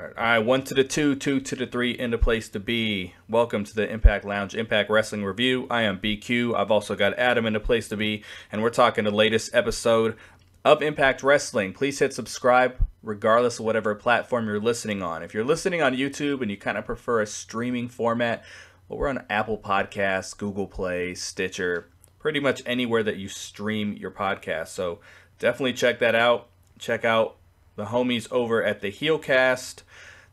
All right, 1 to the 2, 2 to the 3, in the place to be. Welcome to the Impact Lounge Impact Wrestling Review. I am BQ. I've also got Adam in the place to be, and we're talking the latest episode of Impact Wrestling. Please hit subscribe regardless of whatever platform you're listening on. If you're listening on YouTube and you kind of prefer a streaming format, well, we're on Apple Podcasts, Google Play, Stitcher, pretty much anywhere that you stream your podcast. So definitely check that out. Check out the homies over at the Heelcast.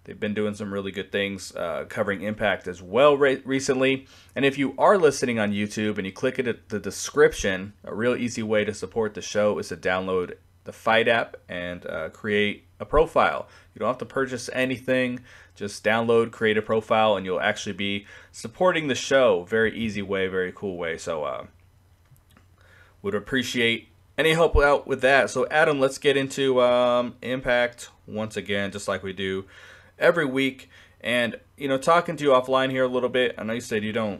They've been doing some really good things covering Impact as well recently. And if you are listening on YouTube and you click at the description, a real easy way to support the show is to download the Fight app and create a profile. You don't have to purchase anything. Just download, create a profile, and you'll actually be supporting the show. Very easy way, very cool way. So would appreciate any help out with that. So Adam, let's get into Impact once again, just like we do every week. And you know, talking to you offline here a little bit, I know you said you don't,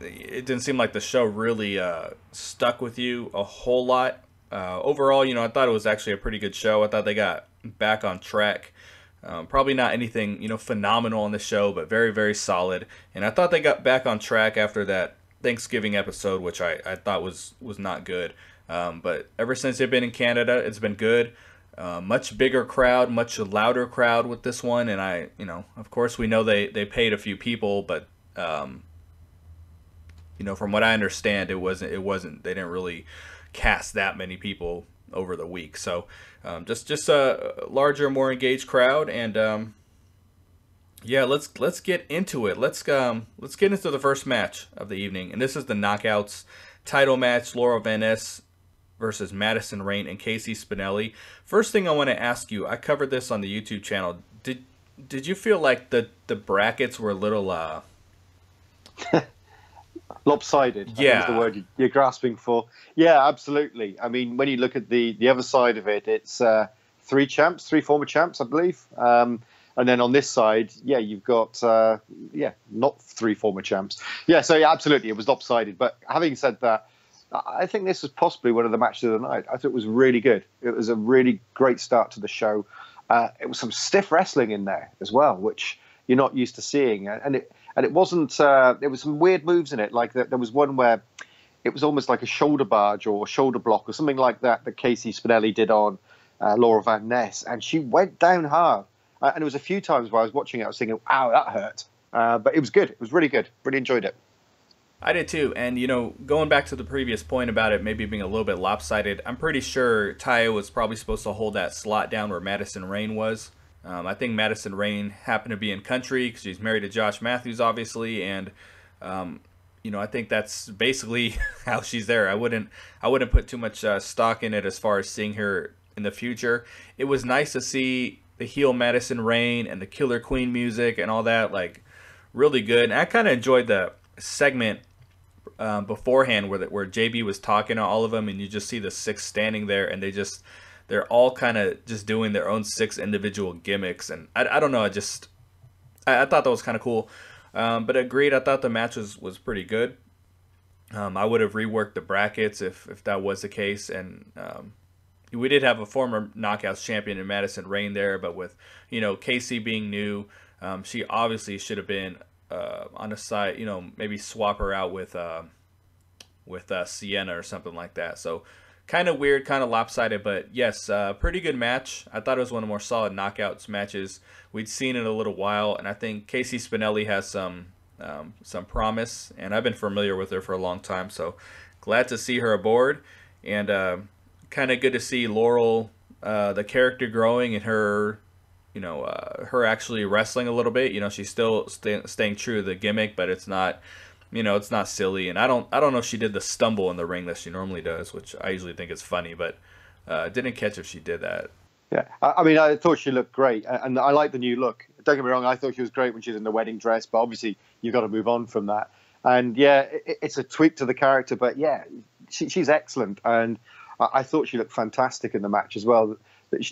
it didn't seem like the show really stuck with you a whole lot. Overall, you know, I thought it was actually a pretty good show. I thought they got back on track. Probably not anything, you know, phenomenal on the show, but very, very solid. And I thought they got back on track after that Thanksgiving episode, which I thought was not good. But ever since they've been in Canada, it's been good. Much bigger crowd, much louder crowd with this one. And I, you know, of course we know they paid a few people, but, you know, from what I understand, it wasn't, they didn't really cast that many people over the week. So, just a larger, more engaged crowd. And, yeah, let's get into it. Let's get into the first match of the evening. And this is the Knockouts title match, Laurel Van Ness versus Madison Rayne and Casey Spinelli. First thing I want to ask you, I covered this on the YouTube channel. Did you feel like the brackets were a little lopsided? Yeah, is the word you're grasping for. Yeah, absolutely. I mean, when you look at the other side of it, it's three champs, three former champs, I believe. And then on this side, yeah, you've got, not three former champs. Yeah, so yeah, absolutely, it was lopsided. But having said that, I think this was possibly one of the matches of the night. I thought it was really good. It was a really great start to the show. It was some stiff wrestling in there as well, which you're not used to seeing. And it wasn't, there was some weird moves in it. Like there was one where it was almost like a shoulder barge or a shoulder block or something like that that Casey Spinelli did on Laurel Van Ness. And she went down hard. And it was a few times where I was watching it, I was thinking, "Wow, that hurt!" But it was good. It was really good. Really enjoyed it. I did too. And you know, going back to the previous point about it maybe being a little bit lopsided, I'm pretty sure Taya was probably supposed to hold that slot down where Madison Rayne was. I think Madison Rayne happened to be in country because she's married to Josh Matthews, obviously, and you know, I think that's basically how she's there. I wouldn't put too much stock in it as far as seeing her in the future. It was nice to see the heel Madison Rayne and the Killer Queen music and all that, like, really good. And I kind of enjoyed the segment beforehand where JB was talking to all of them, and you just see the six standing there, and they're all kind of just doing their own six individual gimmicks. And I don't know, I thought that was kind of cool. But agreed, I thought the match was pretty good. I would have reworked the brackets if that was the case, and we did have a former Knockouts champion in Madison Rayne there, but with, you know, Casey being new, she obviously should have been on a side, you know, maybe swap her out with Sienna or something like that. So kind of weird, kind of lopsided, but yes, pretty good match. I thought it was one of the more solid Knockouts matches we'd seen in a little while, and I think Casey Spinelli has some promise, and I've been familiar with her for a long time, so glad to see her aboard. And kind of good to see Laurel, the character growing, and her, you know, her actually wrestling a little bit. You know, she's still staying true to the gimmick, but it's not, you know, it's not silly. And I don't know if she did the stumble in the ring that she normally does, which I usually think is funny, but didn't catch if she did that. Yeah, I mean, I thought she looked great, and I like the new look. Don't get me wrong, I thought she was great when she's in the wedding dress, but obviously you've got to move on from that. And yeah, it's a tweak to the character, but yeah, she's excellent. And I thought she looked fantastic in the match as well.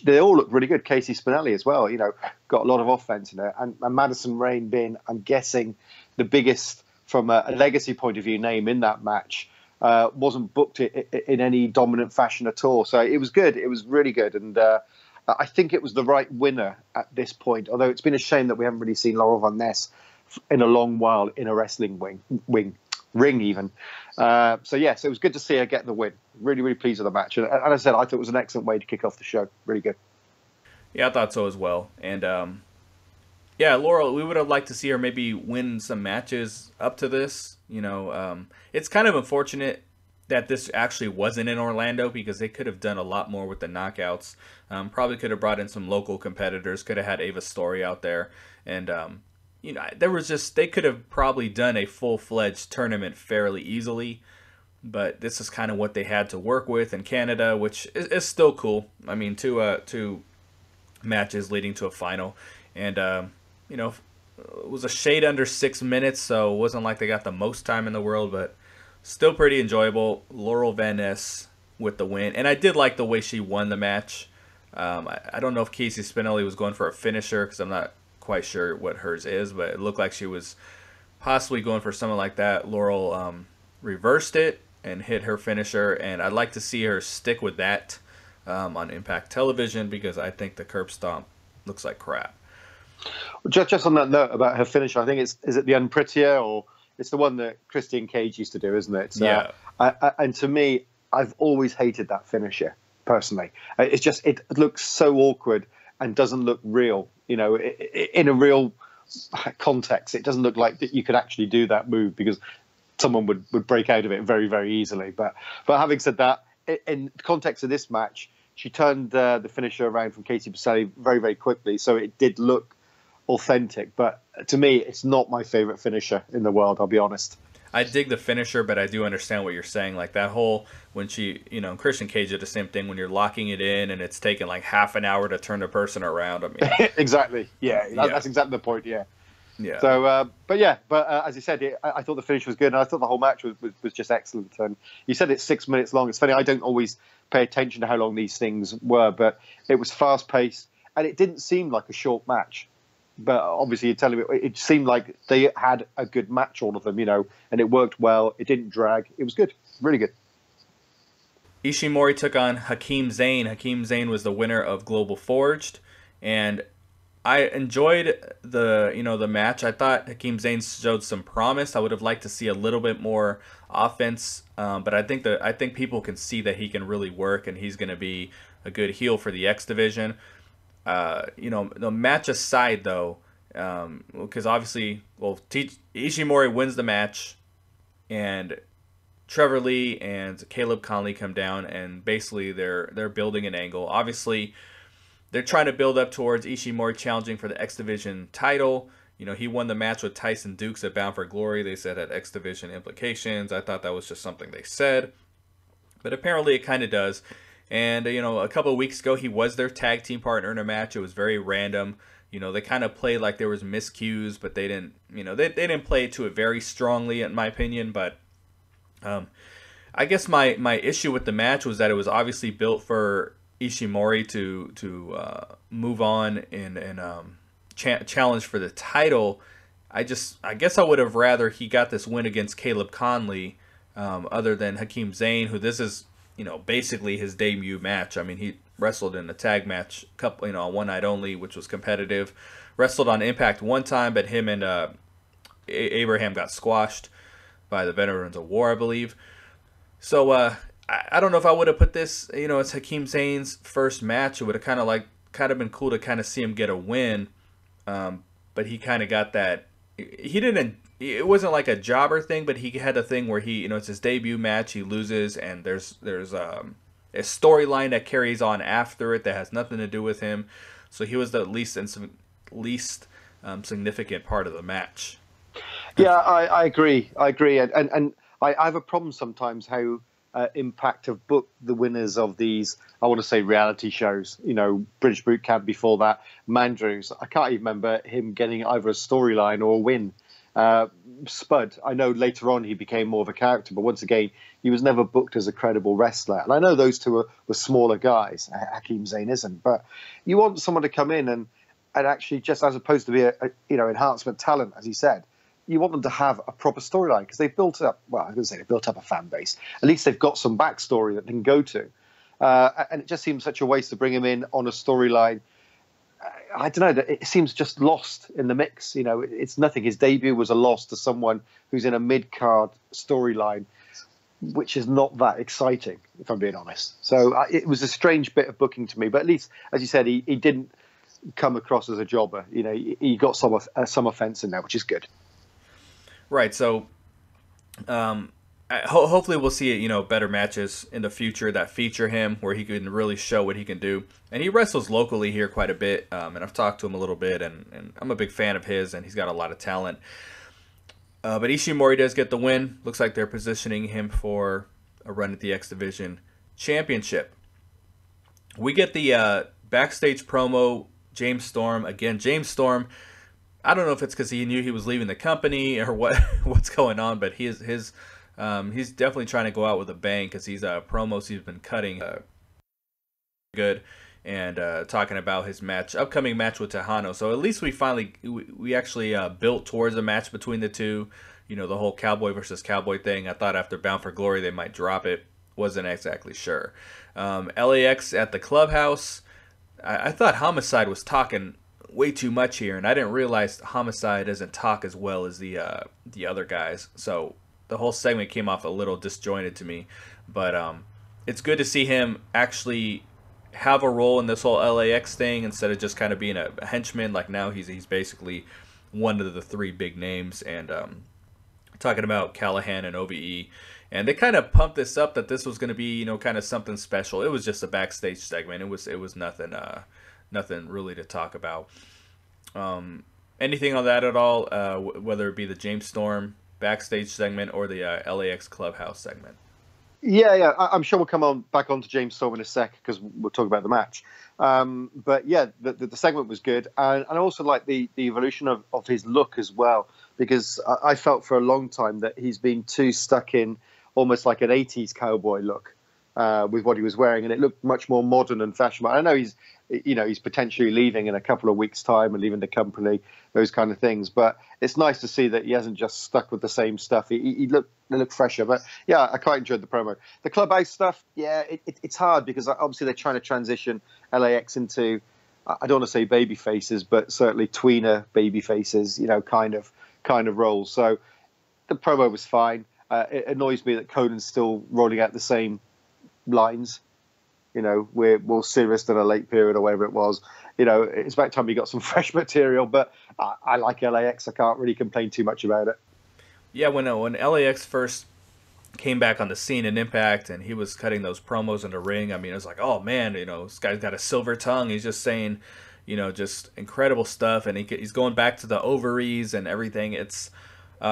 They all looked really good. Casey Spinelli as well, you know, got a lot of offense in her. And Madison Rayne being, I'm guessing, the biggest, from a legacy point of view, name in that match, wasn't booked in any dominant fashion at all. So it was good. It was really good. And I think it was the right winner at this point, although it's been a shame that we haven't really seen Laurel Van Ness in a long while in a wrestling ring even. So, yes, it was good to see her get the win. Really, really pleased with the match. And as I said, I thought it was an excellent way to kick off the show. Really good. Yeah, I thought so as well. And, yeah, Laurel, we would have liked to see her maybe win some matches up to this. You know, it's kind of unfortunate that this actually wasn't in Orlando, because they could have done a lot more with the knockouts. Probably could have brought in some local competitors, could have had Ava Story out there. And, you know, there was just, they could have probably done a full-fledged tournament fairly easily. But this is kind of what they had to work with in Canada, which is still cool. I mean, two matches leading to a final. And, you know, it was a shade under 6 minutes, so it wasn't like they got the most time in the world, but still pretty enjoyable. Laurel Van Ness with the win. And I did like the way she won the match. I don't know if Casey Spinelli was going for a finisher, because I'm not quite sure what hers is, but it looked like she was possibly going for something like that. Laurel reversed it and hit her finisher, and I'd like to see her stick with that on Impact Television, because I think the curb stomp looks like crap. Just on that note about her finisher, I think it's, is it the Unprettier, or it's the one that Christian Cage used to do, isn't it? So, yeah. And to me, I've always hated that finisher personally. It's just, it looks so awkward and doesn't look real. You know, in a real context, it doesn't look like that you could actually do that move, because someone would break out of it very, very easily. But having said that, in the context of this match, she turned the finisher around from Casey Spinelli very, very quickly, so it did look authentic. But to me, it's not my favorite finisher in the world, I'll be honest. I dig the finisher, but I do understand what you're saying. Like that whole, when she, you know, Christian Cage did the same thing, when you're locking it in and it's taking like half an hour to turn the person around. I mean, exactly. Yeah, that's exactly the point. Yeah. Yeah. So, but as you said, I thought the finish was good, and I thought the whole match was just excellent. And you said it's 6 minutes long. It's funny, I don't always pay attention to how long these things were, but it was fast paced and it didn't seem like a short match. But obviously, you're telling me, it seemed like they had a good match, all of them, you know, and it worked well. It didn't drag. It was good. Really good. Ishimori took on Hakeem Zayn. Hakeem Zayn was the winner of Global Forged. And I enjoyed the match. I thought Hakeem Zayn showed some promise. I would have liked to see a little bit more offense. But I think people can see that he can really work, and he's going to be a good heel for the X Division. You know, the match aside, though, because obviously, well, Ishimori wins the match, and Trevor Lee and Caleb Conley come down, and basically they're building an angle. Obviously, they're trying to build up towards Ishimori challenging for the X Division title. You know, he won the match with Tyson Dux at Bound for Glory. They said had X Division implications. I thought that was just something they said, but apparently it kind of does. And, you know, a couple of weeks ago, he was their tag team partner in a match. It was very random. You know, they kind of played like there was miscues, but they didn't, you know, they didn't play to it very strongly, in my opinion. But I guess my issue with the match was that it was obviously built for Ishimori to move on and challenge for the title. I guess I would have rather he got this win against Caleb Conley other than Hakeem Zayn, who this is, you know, basically his debut match. I mean, he wrestled in a tag match, couple, you know, on One Night Only, which was competitive. Wrestled on Impact one time, but him and Abraham got squashed by the Veterans of War, I believe. So I don't know if I would have put this, you know, it's Hakeem Zayn's first match. It would have kind of been cool to kind of see him get a win, but he kind of got that. He didn't. It wasn't like a jobber thing, but he had a thing where he, you know, it's his debut match, he loses, and there's a storyline that carries on after it that has nothing to do with him. So he was the least significant part of the match. Yeah, I agree, and I have a problem sometimes how Impact have booked the winners of these, I want to say, reality shows. You know, British Boot Camp before that, Mandrews. I can't even remember him getting either a storyline or a win. Spud, I know later on he became more of a character, but once again, he was never booked as a credible wrestler. And I know those two were smaller guys. Hakeem Zayn isn't, but you want someone to come in and actually, just as opposed to be a you know, enhancement talent, as he said, you want them to have a proper storyline, because they've built up. Well, I was going to say they built up a fan base. At least they've got some backstory that they can go to. And it just seems such a waste to bring him in on a storyline. I don't know, it seems just lost in the mix. You know, it's nothing. His debut was a loss to someone who's in a mid-card storyline, which is not that exciting, if I'm being honest. So it was a strange bit of booking to me. But at least, as you said, he didn't come across as a jobber. You know, he got some offense in there, which is good. Right. So hopefully we'll see, you know, better matches in the future that feature him, where he can really show what he can do. And he wrestles locally here quite a bit. And I've talked to him a little bit, and I'm a big fan of his, and he's got a lot of talent. But Ishimori does get the win. Looks like they're positioning him for a run at the X Division Championship. We get the backstage promo, James Storm. Again, James Storm, I don't know if it's because he knew he was leaving the company or what's going on, but he's definitely trying to go out with a bang, because he's promos he's been cutting good, and talking about his upcoming match with Texano. So at least we actually built towards a match between the two. You know, the whole cowboy versus cowboy thing. I thought after Bound for Glory they might drop it. Wasn't exactly sure. LAX at the clubhouse. I thought Homicide was talking way too much here, and I didn't realize Homicide doesn't talk as well as the other guys. So the whole segment came off a little disjointed to me. But it's good to see him actually have a role in this whole LAX thing, instead of just kind of being a henchman. Like, now he's basically one of the three big names, and talking about Callihan and OVE, and they kind of pumped this up that this was going to be, you know, kind of something special. It was just a backstage segment. It was nothing nothing really to talk about, anything on that at all, whether it be the James Storm backstage segment or the LAX clubhouse segment. Yeah, I'm sure we'll come back on to James Storm in a sec, because we'll talk about the match. But yeah, the segment was good, and I also like the evolution of his look as well, because I felt for a long time that he's been too stuck in almost like an 80s cowboy look with what he was wearing, and it looked much more modern and fashionable. I know he's potentially leaving in a couple of weeks' time and leaving the company, those kind of things, but it's nice to see that he hasn't just stuck with the same stuff. They look fresher. But yeah, I quite enjoyed the promo. The clubhouse stuff, yeah, it's hard, because obviously they're trying to transition LAX into, I don't want to say baby faces, but certainly tweener baby faces, you know, kind of roles. So the promo was fine. It annoys me that Conan's still rolling out the same lines. You know, we're more serious than a late period or whatever it was. You know, it's about time we got some fresh material. But I like LAX. I can't really complain too much about it. Yeah, when LAX first came back on the scene in Impact, and he was cutting those promos in the ring, I mean, it was like, oh man, you know, this guy's got a silver tongue. He's just saying, you know, just incredible stuff, and he's going back to the ovaries and everything. It's, you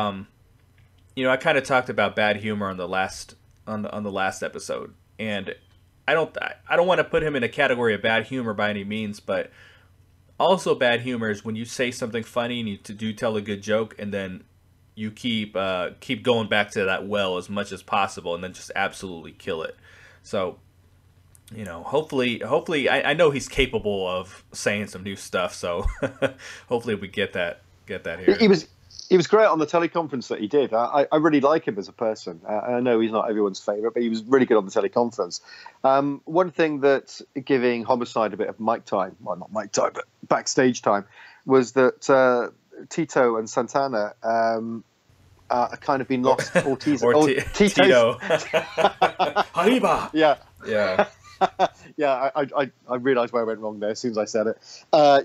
know, I kind of talked about bad humor on the last episode, and I don't want to put him in a category of bad humor by any means, but also bad humor is when you say something funny and you do tell a good joke, and then you keep going back to that well as much as possible, and then just absolutely kill it. So, you know, hopefully, I know he's capable of saying some new stuff. So, hopefully, we get that here. He was great on the teleconference that he did. I really like him as a person. I know he's not everyone's favorite, but he was really good on the teleconference. One thing that giving Homicide a bit of mic time, well, not mic time, but backstage time, was that Tito and Santana kind of been lost. Or Tito. Hariba. Yeah. Yeah, I realised where I went wrong there as soon as I said it.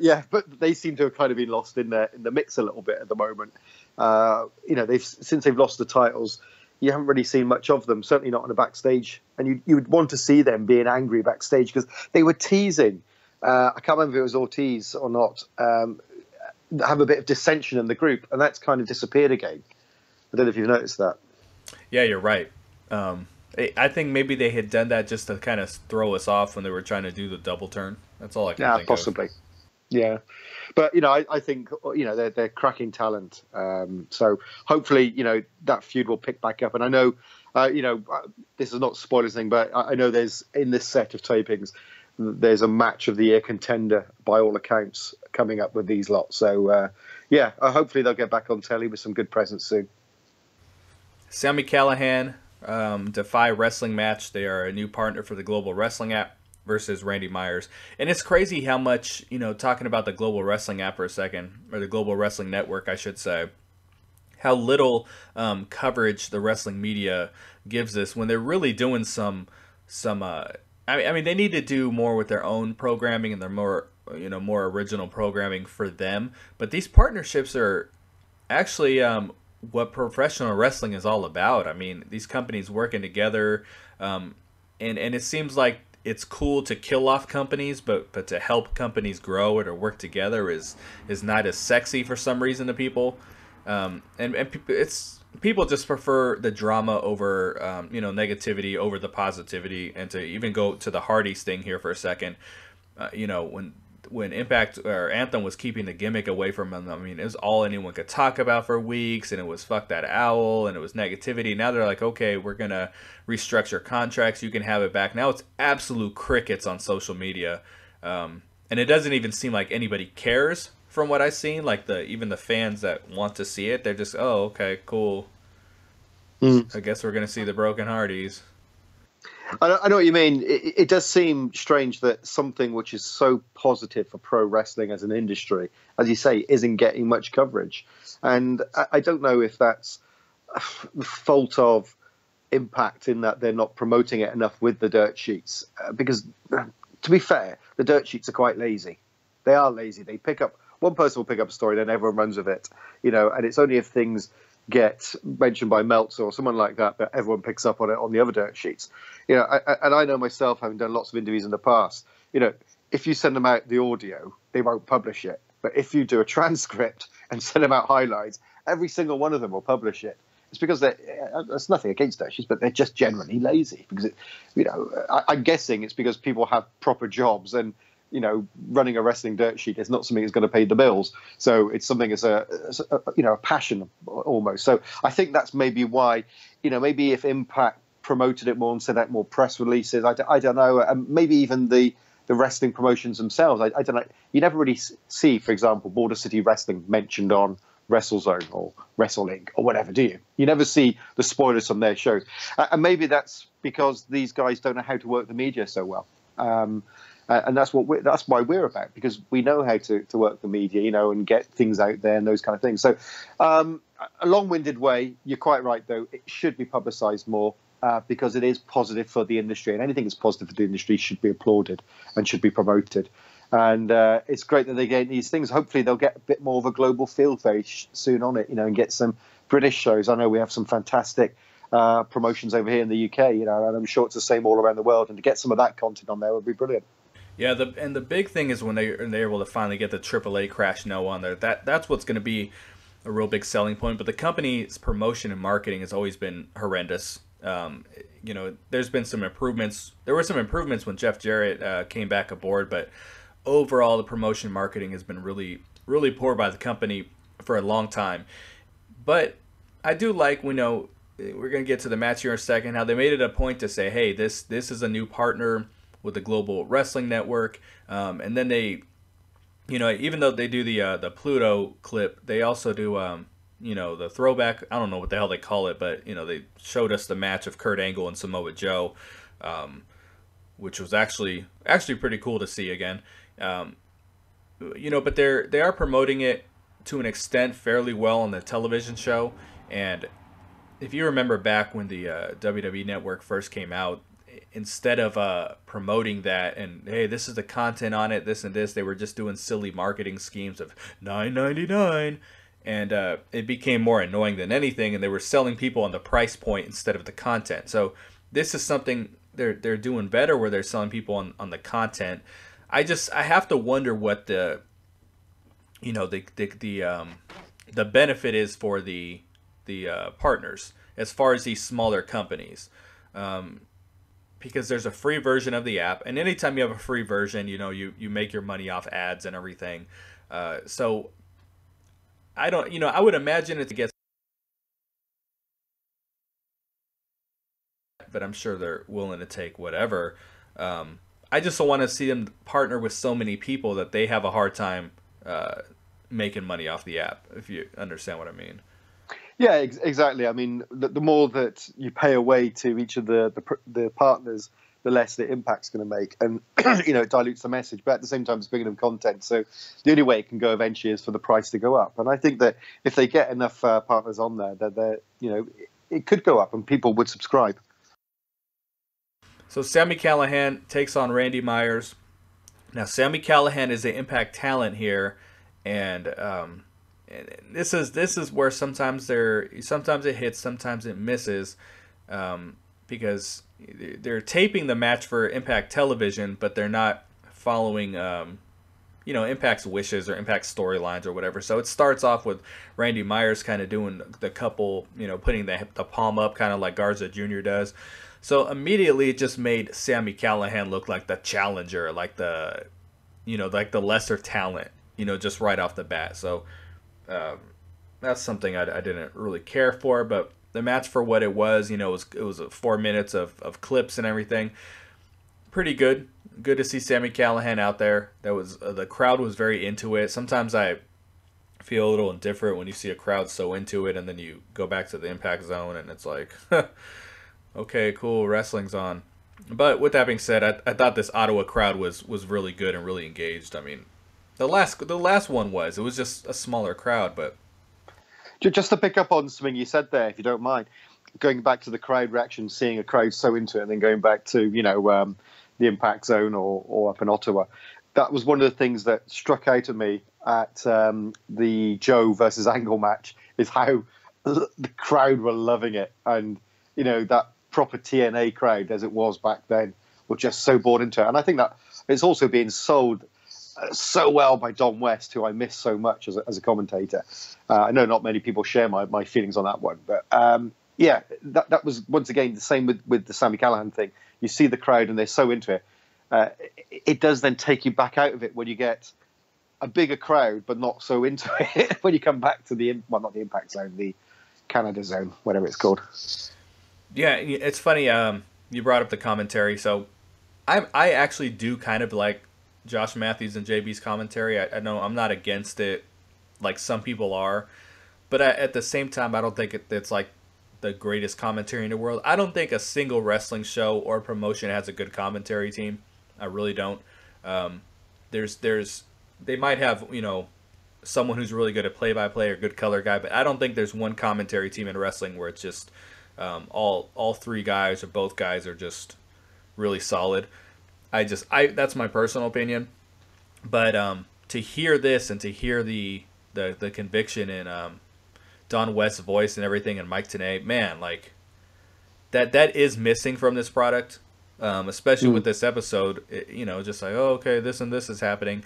Yeah, but they seem to have kind of been lost in the mix a little bit at the moment. You know, since they've lost the titles, you haven't really seen much of them, certainly not on a backstage. And you would want to see them being angry backstage, because they were teasing. I can't remember if it was Ortiz or not, have a bit of dissension in the group, and that's kind of disappeared again. I don't know if you've noticed that. Yeah, you're right. I think maybe they had done that just to kind of throw us off when they were trying to do the double turn. That's all I can think possibly. Of. Yeah, but you know, I think, you know, they're cracking talent. So hopefully, you know, that feud will pick back up. And I know, you know, this is not spoilers thing, but I know there's, in this set of tapings, there's a match of the year contender by all accounts coming up with these lots. So yeah, hopefully they'll get back on telly with some good presence soon. Sami Callihan Defy Wrestling match. They are a new partner for the Global Wrestling app versus Randy Myers. And it's crazy how much, you know, talking about the Global Wrestling app for a second, or the Global Wrestling Network, I should say, how little coverage the wrestling media gives this when they're really doing I mean, they need to do more with their own programming and their more original programming for them. But these partnerships are actually what professional wrestling is all about. I mean, these companies working together, and it seems like it's cool to kill off companies, but to help companies grow or to work together is not as sexy for some reason to people. People just prefer the drama over, negativity over the positivity. And to even go to the Hardys thing here for a second, when Impact or Anthem was keeping the gimmick away from them, I mean, it was all anyone could talk about for weeks, and it was fuck that owl, and it was negativity. Now they're like, okay, we're going to restructure contracts. You can have it back. Now it's absolute crickets on social media. And it doesn't even seem like anybody cares. From what I've seen, like even the fans that want to see it, they're just, oh, okay, cool. I guess we're going to see the Broken Hardys. I know what you mean. It does seem strange that something which is so positive for pro wrestling as an industry, as you say, isn't getting much coverage. And I don't know if that's the fault of Impact in that they're not promoting it enough with the dirt sheets. Because, to be fair, the dirt sheets are quite lazy. They are lazy. They pick up... One person will pick up a story, then everyone runs with it, and it's only if things get mentioned by Meltzer or someone like that that everyone picks up on it on the other dirt sheets. I know myself, having done lots of interviews in the past, if you send them out the audio, they won't publish it. But if you do a transcript and send them out highlights, every single one of them will publish it. It's because it's nothing against dirt sheets, but they're just generally lazy. Because, I'm guessing it's because people have proper jobs and, running a wrestling dirt sheet is not something that's going to pay the bilbills. So it's something that's a passion almost. So I think that's maybe why, maybe if Impact promoted it more and sent out more press releases, I don't know, and maybe even the wrestling promotions themselves, I don't know. You never really see, for example, Border City Wrestling mentioned on WrestleZone or WrestleLink or whatever, do you? You never see the spoilers on their shows. And maybe that's because these guys don't know how to work the media so well. And that's why we're about, because we know how to work the media, and get things out there and those kind of things. So a long-winded way, you're quite right, though. It should be publicized more because it is positive for the industry. And anything that's positive for the industry should be applauded and should be promoted. And it's great that they get these things. Hopefully they'll get a bit more of a global feel very soon on it, and get some British shows. I know we have some fantastic promotions over here in the UK, and I'm sure it's the same all around the world. And to get some of that content on there would be brilliant. Yeah, and the big thing is when they're able to finally get the AAA Crash No on there. That's what's going to be a real big selling point. But the company's promotion and marketing has always been horrendous. There's been some improvements. There were some improvements when Jeff Jarrett came back aboard, but overall the promotion and marketing has been really, really poor by the company for a long time. But I do like, we're going to get to the match here in a second, how they made it a point to say, hey, this is a new partner with the Global Wrestling Network, and then they, even though they do the Pluto clip, they also do, the throwback. I don't know what the hell they call it, but they showed us the match of Kurt Angle and Samoa Joe, which was actually pretty cool to see again, But they are promoting it to an extent fairly well on the television show, and if you remember back when the WWE Network first came out. Instead of promoting that and, hey, this is the content on it, this and this, they were just doing silly marketing schemes of $9.99, and it became more annoying than anything, and they were selling people on the price point instead of the content. So this is something they're doing better, where they're selling people on the content. I have to wonder what the benefit is for the partners as far as these smaller companies. Because there's a free version of the app, and anytime you have a free version, you make your money off ads and everything. So I don't, I would imagine it gets, but I'm sure they're willing to take whatever. I just don't want to see them partner with so many people that they have a hard time making money off the app, if you understand what I mean. Yeah, exactly. I mean, the more that you pay away to each of the partners, the less the impact's going to make. And, you know, it dilutes the message. But at the same time, it's bringing them content. So the only way it can go eventually is for the price to go up. And I think that if they get enough partners on there, that they're, you know, it could go up and people would subscribe. So Sami Callihan takes on Randy Myers. Now, Sami Callihan is an Impact talent here. And this is where sometimes it hits, sometimes it misses, because they're taping the match for Impact Television, but they're not following, you know, Impact's wishes or Impact's storylines or whatever. So it starts off with Randy Myers kind of doing the couple, you know, putting the palm up, kind of like Garza Jr. does. So immediately it just made Sami Callihan look like the challenger, like the, you know, like the lesser talent, you know, just right off the bat. So that's something I didn't really care for, but the match for what it was, you know, it was 4 minutes of clips and everything. Pretty good. Good to see Sami Callihan out there. That was the crowd was very into it. Sometimes I feel a little indifferent when you see a crowd so into it, and then you go back to the Impact Zone, and it's like, okay, cool, wrestling's on. But with that being said, I thought this Ottawa crowd was really good and really engaged. I mean, the last one was just a smaller crowd, but just to pick up on something you said there, if you don't mind, going back to the crowd reaction, seeing a crowd so into it, and then going back to, you know, the Impact Zone or up in Ottawa. That was one of the things that struck out at me at the Joe versus Angle match, is how the crowd were loving it. And, you know, that proper TNA crowd, as it was back then, were just so bought into it. And I think that it's also being sold so well by Don West, who I miss so much as a commentator. I know not many people share my feelings on that one, but yeah, that was once again the same with the Sami Callihan thing. You see the crowd and they're so into it. It does then take you back out of it when you get a bigger crowd, but not so into it when you come back to the, well, not the Impact Zone, the Canada Zone, whatever it's called. Yeah, it's funny. You brought up the commentary, so I actually do kind of like Josh Matthews and JB's commentary. I know I'm not against it like some people are, but at the same time, I don't think it's like the greatest commentary in the world. I don't think a single wrestling show or promotion has a good commentary team. I really don't. They might have, you know, someone who's really good at play-by-play or good color guy, but I don't think there's one commentary team in wrestling where it's just all three guys or both guys are just really solid. That's my personal opinion, but to hear this and to hear the conviction in Don West's voice and everything, and Mike Tenay, man, like that is missing from this product, especially with this episode. You know, just like, oh, okay, this and this is happening.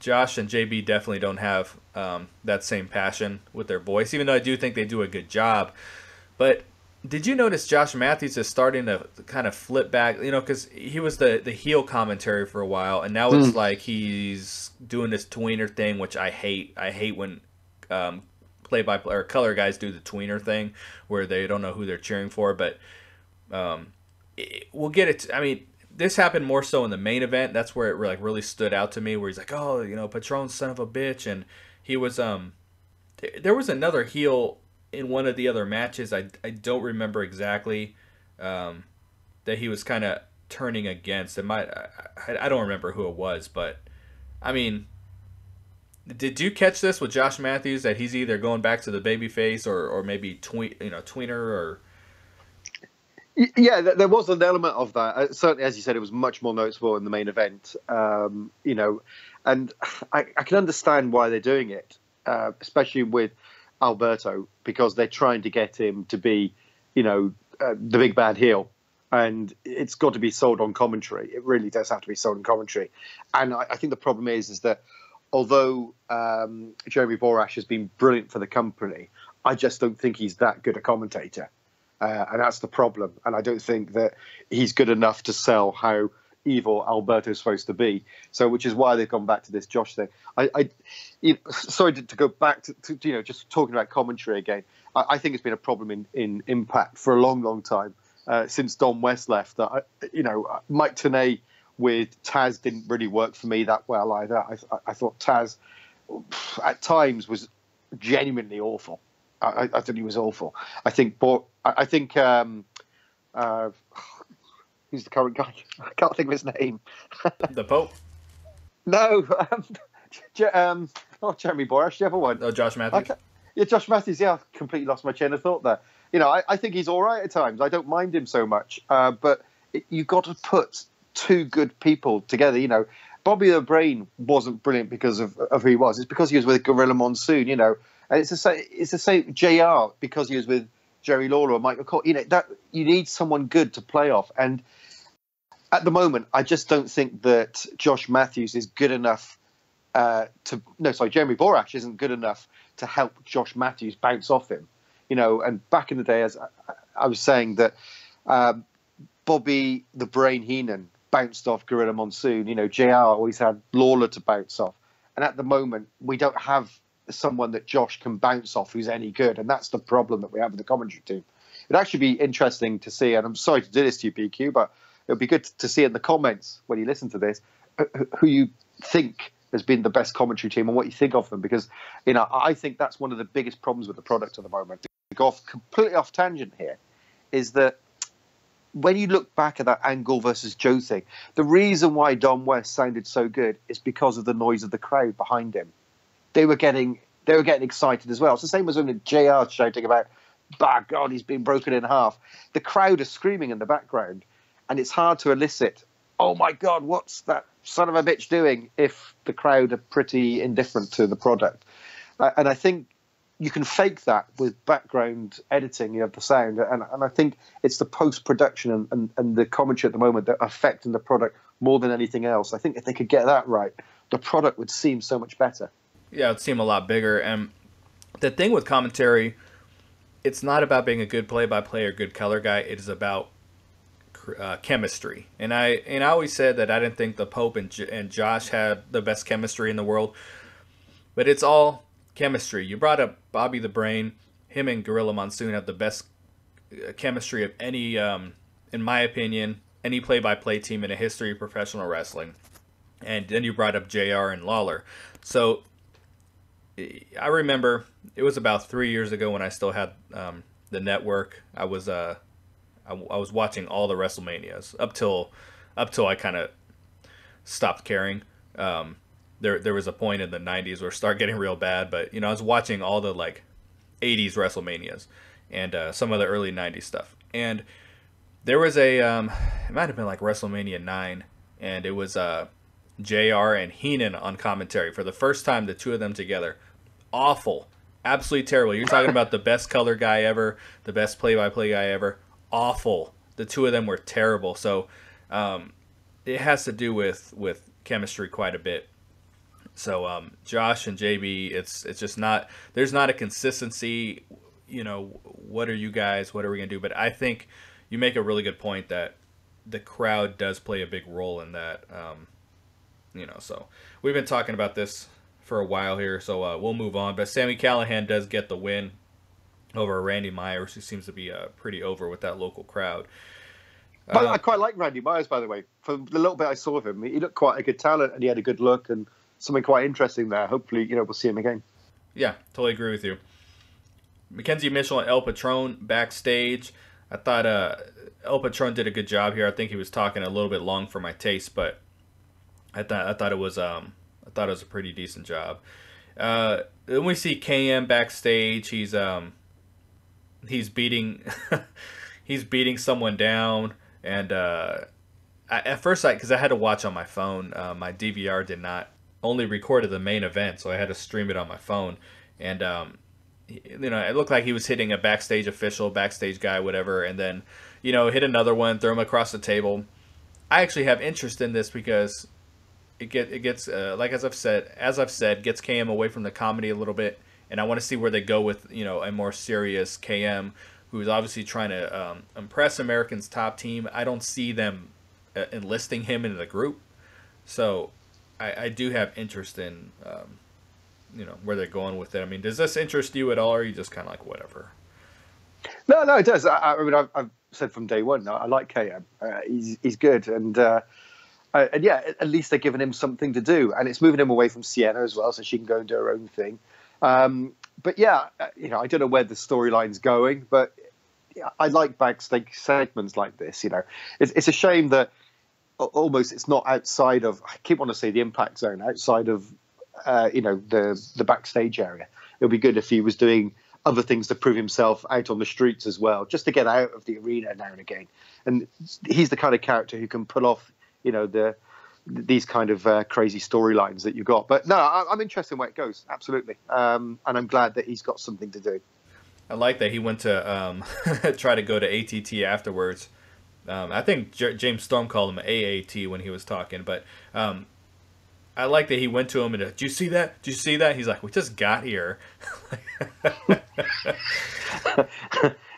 Josh and JB definitely don't have that same passion with their voice, even though I do think they do a good job, but. Did you notice Josh Matthews is starting to kind of flip back, you know, because he was the heel commentary for a while, and now it's like he's doing this tweener thing, which I hate. I hate when play-by-play or color guys do the tweener thing where they don't know who they're cheering for, but we'll get it. I mean, this happened more so in the main event. That's where it like really stood out to me, where he's like, oh, you know, Patron, son of a bitch, and he was there was another heel in one of the other matches, I don't remember exactly, that he was kind of turning against. I don't remember who it was, but I mean, did you catch this with Josh Matthews, that he's either going back to the babyface or maybe tweener or? Yeah, there was an element of that. Certainly, as you said, it was much more noticeable in the main event. You know, and I can understand why they're doing it, especially with Alberto, because they're trying to get him to be, you know, the big bad heel, and it's got to be sold on commentary. It really does have to be sold on commentary. And I think the problem is that although Jeremy Borash has been brilliant for the company, I just don't think he's that good a commentator, and that's the problem. And I don't think that he's good enough to sell how evil Alberto's supposed to be, so which is why they've gone back to this Josh thing. Sorry to go back to you know, just talking about commentary again. I think it's been a problem in Impact for a long time, since Don West left. That you know, Mike Tenay with Taz didn't really work for me that well either. I thought Taz at times was genuinely awful, I think he was awful. I think, who's the current guy? I can't think of his name. The Pope? No, not Jeremy Borash, the other one. Oh, Josh Matthews. Yeah, Josh Matthews. Yeah, I completely lost my chain of thought there. You know, I think he's all right at times. I don't mind him so much. But you've got to put two good people together. You know, Bobby the Brain wasn't brilliant because of who he was. It's because he was with Gorilla Monsoon, you know. And it's the same JR because he was with Jerry Lawler or Michael Cole. You know, that you need someone good to play off. And at the moment, I just don't think that Josh Matthews is good enough Jeremy Borash isn't good enough to help Josh Matthews bounce off him. You know, and back in the day, as I was saying, that Bobby the Brain Heenan bounced off Gorilla Monsoon. You know, JR always had Lawler to bounce off. And at the moment, we don't have someone that Josh can bounce off who's any good. And that's the problem that we have with the commentary team. It'd actually be interesting to see, and I'm sorry to do this to you, BQ, but it'd be good to see in the comments when you listen to this, who you think has been the best commentary team and what you think of them. Because, you know, I think that's one of the biggest problems with the product at the moment. To go off completely off tangent here is that when you look back at that Angle versus Joe thing, the reason why Don West sounded so good is because of the noise of the crowd behind him. They were getting excited as well. It's the same as when JR shouting about, by God, he's been broken in half. The crowd is screaming in the background, and it's hard to elicit, oh my God, what's that son of a bitch doing, if the crowd are pretty indifferent to the product. And I think you can fake that with background editing, you know, the sound. And I think it's the post-production and the commentary at the moment that are affecting the product more than anything else. I think if they could get that right, the product would seem so much better. Yeah, it would seem a lot bigger. And the thing with commentary, it's not about being a good play-by-play or good color guy. It is about chemistry. And I always said that I didn't think the Pope and Josh had the best chemistry in the world, but it's all chemistry. You brought up Bobby the Brain. Him and Gorilla Monsoon have the best chemistry of any, in my opinion, any play-by-play team in the history of professional wrestling. And then you brought up JR and Lawler. So I remember it was about 3 years ago when I still had the network. I was watching all the WrestleManias up till I kind of stopped caring. There was a point in the 90s where it started getting real bad, but you know, I was watching all the like 80s WrestleManias and some of the early 90s stuff. And there was a it might have been like WrestleMania 9, and it was JR and Heenan on commentary for the first time, the two of them together. Awful, absolutely terrible. You're talking about the best color guy ever, the best play-by-play guy ever. Awful. The two of them were terrible. So it has to do with chemistry quite a bit. So Josh and JB, it's just not, there's not a consistency. You know, what are you guys, what are we gonna do? But I think you make a really good point that the crowd does play a big role in that. You know, so we've been talking about this for a while here, so we'll move on. But Sami Callihan does get the win over Randy Myers, who seems to be pretty over with that local crowd. But I quite like Randy Myers, by the way. For the little bit I saw of him, he looked quite a good talent, and he had a good look, and something quite interesting there. Hopefully, you know, we'll see him again. Yeah, totally agree with you. Mackenzie Mitchell and El Patron backstage. I thought El Patron did a good job here. I think he was talking a little bit long for my taste, but I thought it was a pretty decent job. Then we see KM backstage. He's beating he's beating someone down, and because I had to watch on my phone, my DVR did not only recorded the main event, so I had to stream it on my phone, and you know, it looked like he was hitting a backstage official, backstage guy, whatever, and then, you know, hit another one, throw him across the table. I actually have interest in this because it gets like as I've said gets KM away from the comedy a little bit. And I want to see where they go with, you know, a more serious KM, who's obviously trying to impress American's Top Team. I don't see them enlisting him into the group. So I do have interest in, you know, where they're going with it. I mean, does this interest you at all, or are you just kind of like, whatever? No, it does. I mean, I've said from day one, I like KM. He's good. And yeah, at least they're giving him something to do. And it's moving him away from Sienna as well, so she can go and do her own thing. But yeah, you know, I don't know where the storyline's going, but I like backstage segments like this. You know, it's a shame that almost it's not outside of. I keep wanting to say the Impact Zone, outside of you know, the backstage area. It would be good if he was doing other things to prove himself out on the streets as well, just to get out of the arena now and again. And he's the kind of character who can pull off, you know, these kind of crazy storylines that you've got. But no, I'm interested in where it goes, absolutely. And I'm glad that he's got something to do. I like that he went to try to go to ATT afterwards. I think James Storm called him AAT when he was talking, but I like that he went to him and, do you see that? Do you see that? He's like, we just got here.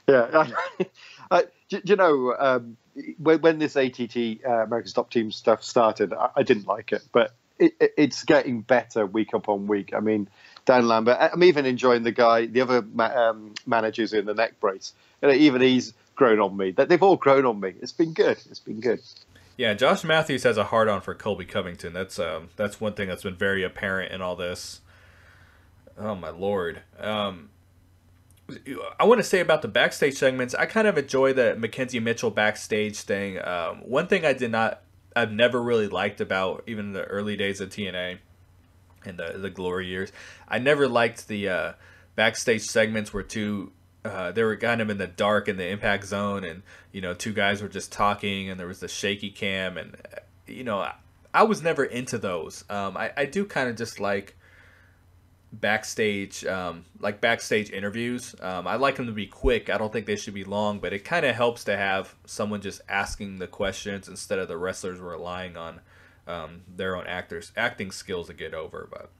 Yeah. Do you know, when this ATT American Top Team stuff started, I didn't like it, but it's getting better week upon week. I mean, Dan Lambert, I'm even enjoying the guy, the other managers in the neck brace. You know, even he's grown on me. They've all grown on me. It's been good. It's been good. Yeah, Josh Matthews has a hard-on for Colby Covington. That's one thing that's been very apparent in all this. Oh, my Lord. I want to say about the backstage segments, I kind of enjoy the Mackenzie Mitchell backstage thing. One thing I've never really liked about even the early days of TNA and the glory years, I never liked the backstage segments where they were kind of in the dark in the Impact Zone, and you know, two guys were just talking, and there was the shaky cam, and you know, I was never into those. I do kind of just like backstage, like backstage interviews. I like them to be quick. I don't think they should be long, but it kind of helps to have someone just asking the questions instead of the wrestlers relying on their own acting skills to get over. But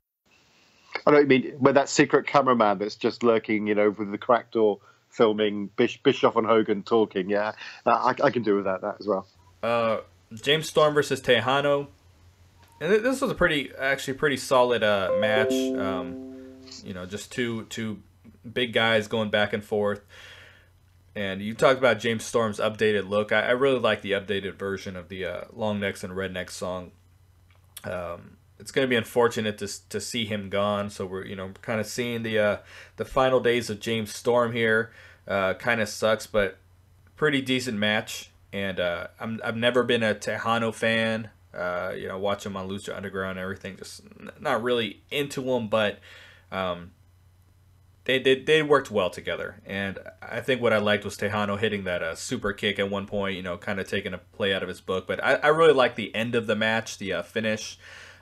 I know what you mean, with that secret cameraman that's just lurking, you know, over the crack door filming Bischoff and Hogan talking. Yeah, I can do with that as well. James Storm versus Texano. And this was a pretty solid match. You know, just two big guys going back and forth. And you talked about James Storm's updated look. I really like the updated version of the Long Necks and Rednecks song. It's going to be unfortunate to see him gone. So we're, you know, kind of seeing the final days of James Storm here. Kind of sucks, but pretty decent match. And I've never been a Texano fan. You know, watch him on Lucha Underground and everything. Just not really into him, but they worked well together. And I think what I liked was Texano hitting that super kick at one point. You know, kind of taking a play out of his book. But I really liked the end of the match, the finish.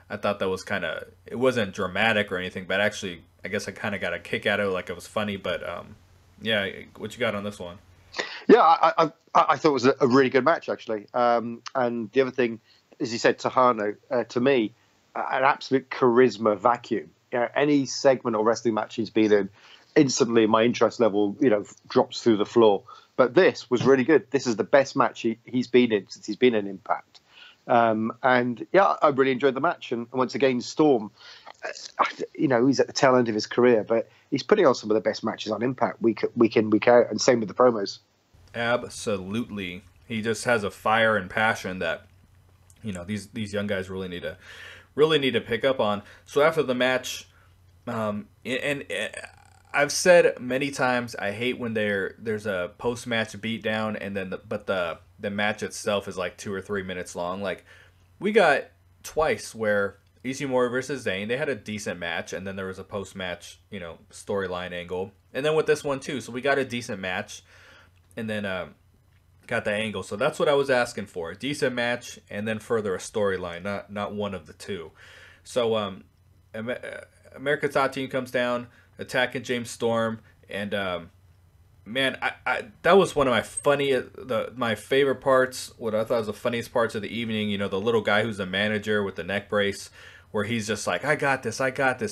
I thought that was kind of, it wasn't dramatic or anything, but actually, I guess I kind of got a kick out of it, like it was funny. But yeah, what you got on this one? Yeah, I thought it was a really good match, actually. And the other thing, as you said, Texano, to me, an absolute charisma vacuum. You know, any segment or wrestling match he's been in, instantly my interest level, you know, drops through the floor. But this was really good. This is the best match he's been in since he's been in Impact. And yeah, I really enjoyed the match. And once again, Storm, you know, he's at the tail end of his career, but he's putting on some of the best matches on Impact week in, week out. And same with the promos. Absolutely. He just has a fire and passion that, you know, these young guys really need to pick up on. So after the match, and I've said many times, I hate when there's a post-match beatdown and then the match itself is like 2 or 3 minutes long. Like, we got twice where Ishimori versus Zayn, they had a decent match, and then there was a post-match, you know, storyline angle. And then with this one too, so we got a decent match, and then got the angle. So that's what I was asking for. A decent match, and then further a storyline, not one of the two. So American Top Team comes down, attacking James Storm, and man, that was one of my my favorite parts, what I thought was the funniest parts of the evening. You know, the little guy who's the manager with the neck brace, where he's just like, I got this.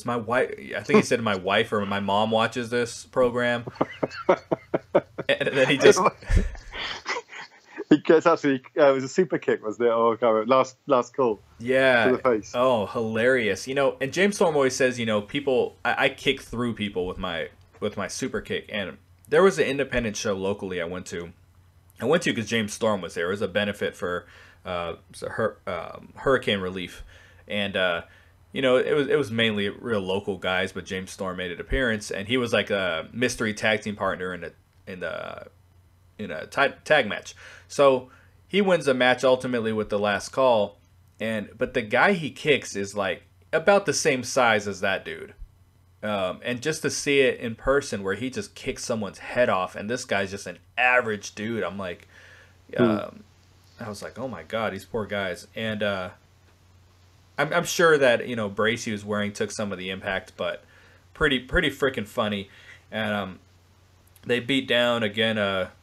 My wife, I think he said my wife or my mom watches this program. And then he just... He gets absolutely, it was a super kick, wasn't it? Oh, I can't remember. Last call. Yeah. To the face. Oh, hilarious. You know, and James Storm always says, you know, people, I kick through people with my super kick. And there was an independent show locally I went to because James Storm was there. It was a benefit for hurricane relief. And you know, it was mainly real local guys, but James Storm made an appearance, and he was like a mystery tag team partner in a tag match. So he wins a match ultimately with the Last Call, but the guy he kicks is like about the same size as that dude. And just to see it in person where he just kicks someone's head off, and this guy's just an average dude. I'm like, I was like, oh my God, these poor guys. And I'm sure that, you know, brace he was wearing took some of the impact, but pretty freaking funny. And they beat down again.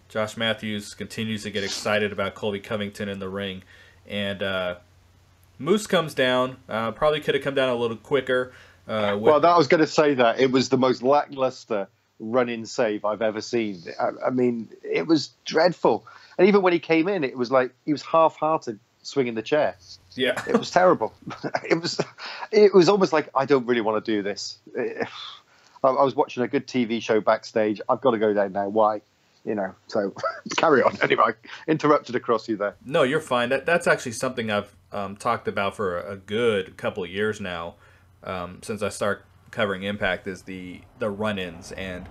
Josh Matthews continues to get excited about Colby Covington in the ring, and Moose comes down. Probably could have come down a little quicker. Well, I was going to say that it was the most lackluster run-in save I've ever seen. I mean, it was dreadful. And even when he came in, it was like he was half-hearted swinging the chair. Yeah, it was terrible. It was almost like, I don't really want to do this. I was watching a good TV show backstage. I've got to go down now. Why? You know. So carry on. Anyway, I interrupted across you there. No, you're fine. That's actually something I've talked about for a good couple of years now. Since I start covering Impact, is the run-ins, and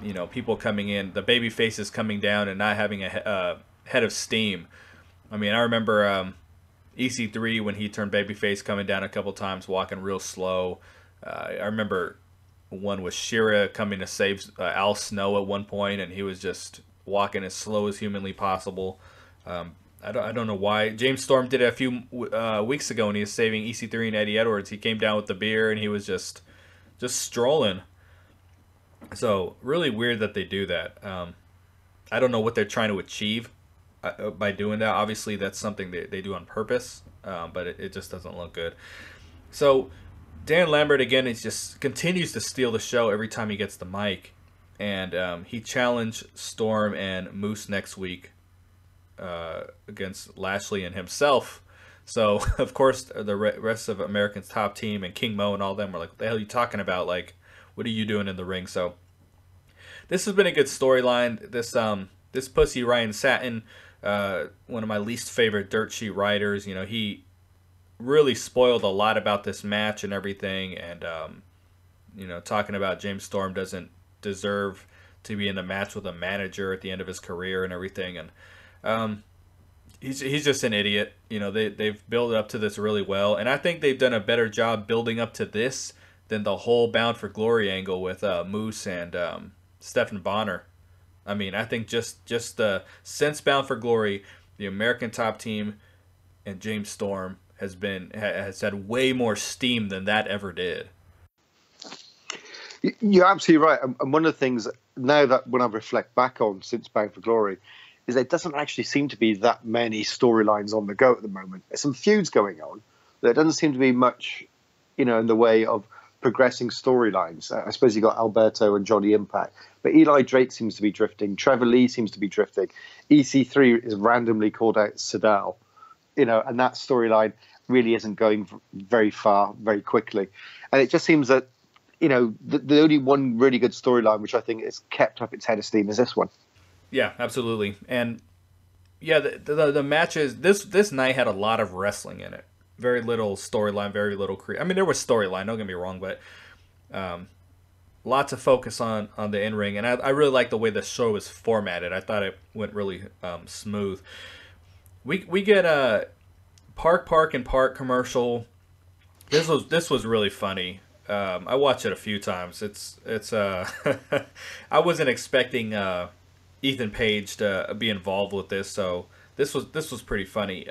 you know, people coming in, the baby faces coming down and not having a head of steam. I mean, I remember EC3 when he turned babyface, coming down a couple times, walking real slow. I remember one with Shira coming to save Al Snow at one point, and he was just walking as slow as humanly possible. I don't know why. James Storm did it a few weeks ago when he was saving EC3 and Eddie Edwards. He came down with the beer, and he was just strolling. So really weird that they do that. I don't know what they're trying to achieve by doing that. Obviously, that's something they do on purpose, but it just doesn't look good. So Dan Lambert, again, he just continues to steal the show every time he gets the mic. And he challenged Storm and Moose next week against Lashley and himself. So of course the rest of American's Top Team and King Mo and all them were like, what the hell are you talking about? Like, what are you doing in the ring? So this has been a good storyline. This pussy Ryan Satin, one of my least favorite dirt sheet writers, you know, he really spoiled a lot about this match and everything, and you know, talking about James Storm doesn't deserve to be in the match with a manager at the end of his career and everything. And he's just an idiot. You know, they've built up to this really well, and I think they've done a better job building up to this than the whole Bound for Glory angle with Moose and Stephan Bonnar. I mean, I think just since Bound for Glory, the American Top Team and James Storm has had way more steam than that ever did. You're absolutely right. And one of the things now that when I reflect back on since Bound for Glory, is there doesn't actually seem to be that many storylines on the go at the moment. There's some feuds going on. There doesn't seem to be much, you know, in the way of progressing storylines. I suppose you got Alberto and Johnny Impact, but Eli Drake seems to be drifting. Trevor Lee seems to be drifting. EC3 is randomly called out Sydal, you know, and that storyline really isn't going very far, very quickly. And it just seems that, you know, the only one really good storyline, which I think has kept up its head of steam, is this one. Yeah, absolutely. And yeah, the matches this night had a lot of wrestling in it. Very little storyline, very little I mean, there was storyline, don't get me wrong, but lots of focus on the in-ring. And I really like the way the show was formatted. I thought it went really smooth. We get a Park commercial. This was really funny. I watched it a few times. It's I wasn't expecting Ethan Page to be involved with this, so this was pretty funny.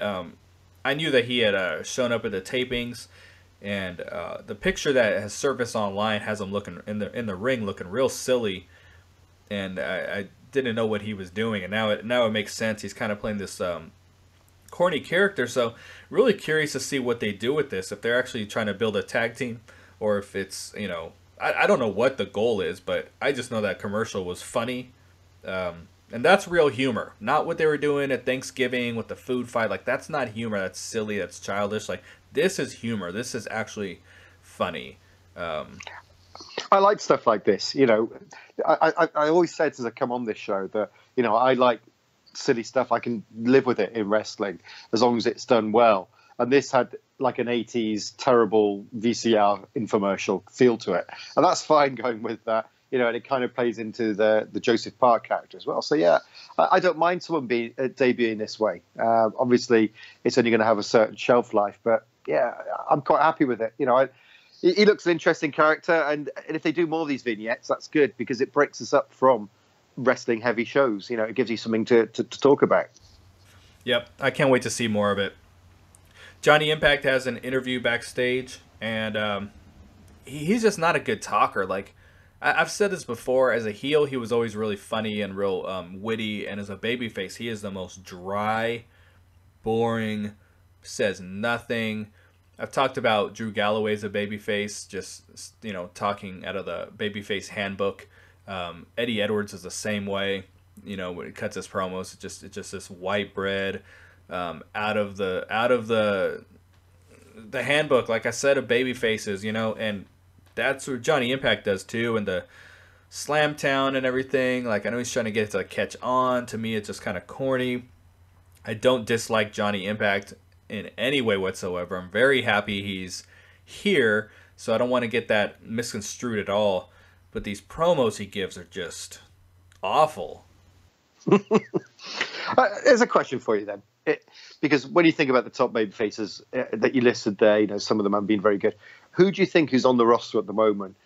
I knew that he had shown up at the tapings, and the picture that has surfaced online has him looking in the ring, looking real silly, and I didn't know what he was doing, and now it makes sense. He's kind of playing this corny character, so really curious to see what they do with this. If they're actually trying to build a tag team, or if it's, you know, I don't know what the goal is, but I just know that commercial was funny. And that's real humor, not what they were doing at Thanksgiving with the food fight. Like, that's not humor. That's silly. That's childish. Like, this is humor. This is actually funny. I like stuff like this. You know, I always said as I come on this show that, you know, I like silly stuff. I can live with it in wrestling as long as it's done well. and this had like an 80s terrible VCR infomercial feel to it, and that's fine going with that, you know, and it kind of plays into the Joseph Park character as well. So yeah, I don't mind someone being debuting this way. Obviously, it's only going to have a certain shelf life, but yeah, I'm quite happy with it. You know, he looks an interesting character, and if they do more of these vignettes, that's good because it breaks us up from wrestling heavy shows. You know, it gives you something to talk about. Yep, I can't wait to see more of it. Johnny Impact has an interview backstage, and he's just not a good talker. Like, I've said this before, as a heel, he was always really funny and real witty, and as a babyface, he is the most dry, boring, says nothing. I've talked about Drew Galloway as a babyface, just, you know, talking out of the babyface handbook. Eddie Edwards is the same way. You know, when it cuts his promos, it's just this white bread out of the handbook, like I said, of baby faces, you know, and that's what Johnny Impact does too, and the Slamtown and everything. Like, I know he's trying to get to catch on. To me, it's just kind of corny. I don't dislike Johnny Impact in any way whatsoever. I'm very happy he's here, so I don't want to get that misconstrued at all. But these promos he gives are just awful. There's a question for you then, because when you think about the top baby faces that you listed there, you know, some of them haven't been very good. Who do you think who's on the roster at the moment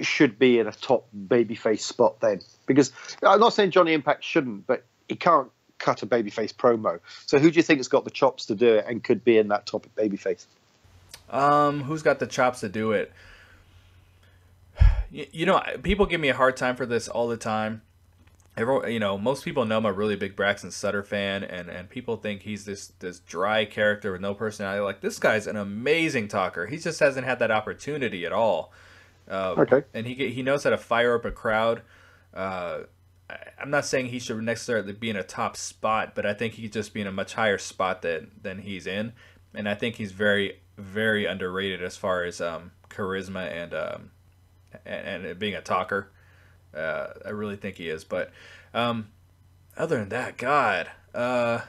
should be in a top baby face spot then? Because I'm not saying Johnny Impact shouldn't, but he can't cut a baby face promo. So who do you think has got the chops to do it and could be in that top baby face? Who's got the chops to do it? You know, people give me a hard time for this all the time. Everyone, you know, most people know I'm a really big Braxton Sutter fan, and people think he's this dry character with no personality. Like, this guy's an amazing talker. He just hasn't had that opportunity at all. Okay. And he knows how to fire up a crowd. I'm not saying he should necessarily be in a top spot, but I think he could just be in a much higher spot than he's in. And I think he's very, very underrated as far as charisma and being a talker. I really think he is, but other than that, God, I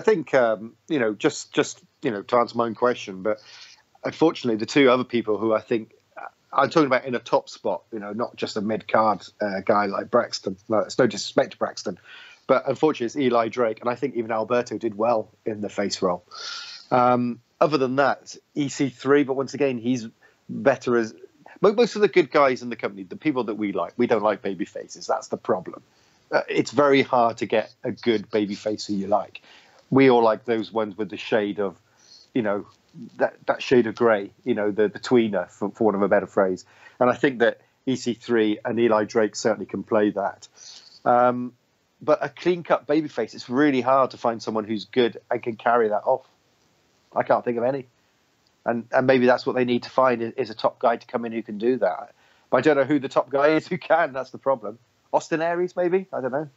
think you know, just you know, to answer my own question, but unfortunately, the two other people who I think I'm talking about in a top spot, you know, not just a mid card guy like Braxton. No, it's no disrespect to Braxton, but unfortunately, it's Eli Drake, and I think even Alberto did well in the face role. Other than that, EC3, but once again, he's better as. Most of the good guys in the company, the people that we don't like baby faces. That's the problem. It's very hard to get a good baby face who you like. We all like those ones with the shade of, you know, that shade of grey, you know, the tweener, for want of a better phrase. And I think that EC3 and Eli Drake certainly can play that. But a clean-cut baby face, it's really hard to find someone who's good and can carry that off. I can't think of any. And maybe that's what they need to find is a top guy to come in who can do that. But I don't know who the top guy is who can. That's the problem. Austin Aries, maybe? I don't know.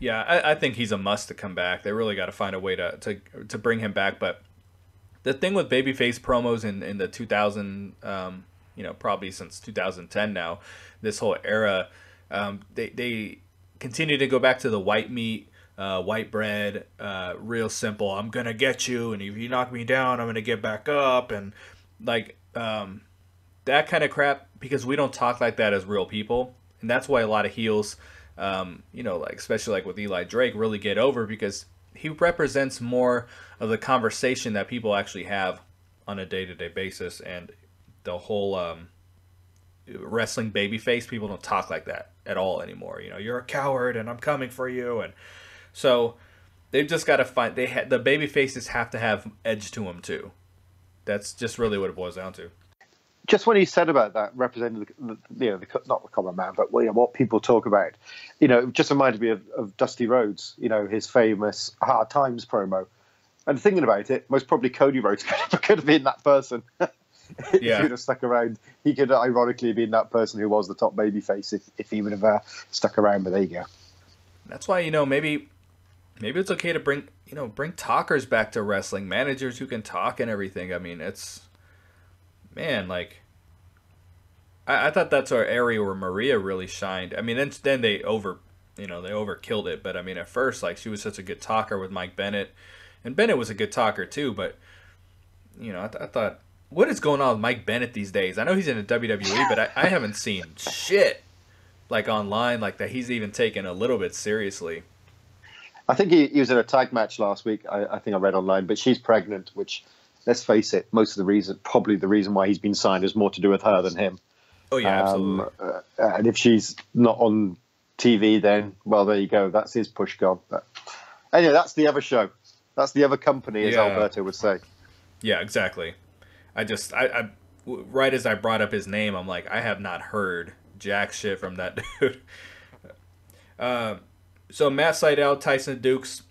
Yeah, I think he's a must to come back. They really got to find a way to bring him back. But the thing with babyface promos in the 2000, you know, probably since 2010 now, this whole era, they continue to go back to the white meat. White bread, real simple. I'm gonna get you, and if you knock me down, I'm gonna get back up, and like that kind of crap. Because we don't talk like that as real people, and that's why a lot of heels, you know, like especially like with Eli Drake, really get over because he represents more of the conversation that people actually have on a day-to-day basis, and the whole wrestling babyface. People don't talk like that at all anymore. You know, you're a coward, and I'm coming for you, and so they've just got to find the baby faces have to have edge to them too. That's just really what it boils down to. Just what he said about that representing not the common man, but you know, what people talk about. You know, it just reminded me of Dusty Rhodes. You know, his famous Hard Times promo. And thinking about it, most probably Cody Rhodes could have been that person. If he would have stuck around, he could have ironically been that person who was the top baby face if he would have stuck around. But there you go. That's why, you know, maybe it's okay to bring talkers back to wrestling, managers who can talk and everything. I mean, I thought that's our area where Maria really shined. I mean, then they overkilled it. But I mean, at first, like, she was such a good talker with Mike Bennett And Bennett was a good talker too, but you know, I thought, what is going on with Mike Bennett these days? I know he's in the WWE, but I haven't seen shit like online like that. He's even taken a little bit seriously. I think he was in a tag match last week. I think I read online, but she's pregnant, which, let's face it, most of the reason, probably the reason why he's been signed, is more to do with her than him. Oh yeah, absolutely. And if she's not on TV, then, well, there you go. That's his push gone. But anyway, that's the other show. That's the other company, as Alberto would say. Yeah, exactly. I right as I brought up his name, I'm like, I have not heard jack shit from that dude. So Matt Sydal, Tyson Dux.